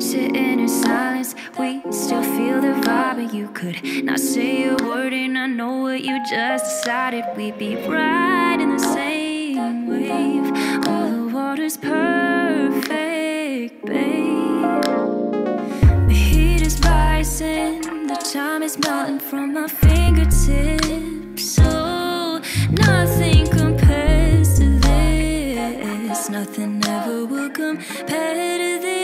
Sitting in silence, we still feel the vibe, but you could not say a word, and I know what you just decided. We'd be riding the same wave. All the water's perfect, babe. The heat is rising, the time is melting from my fingertips. So nothing compares to this. Nothing ever will compare to this.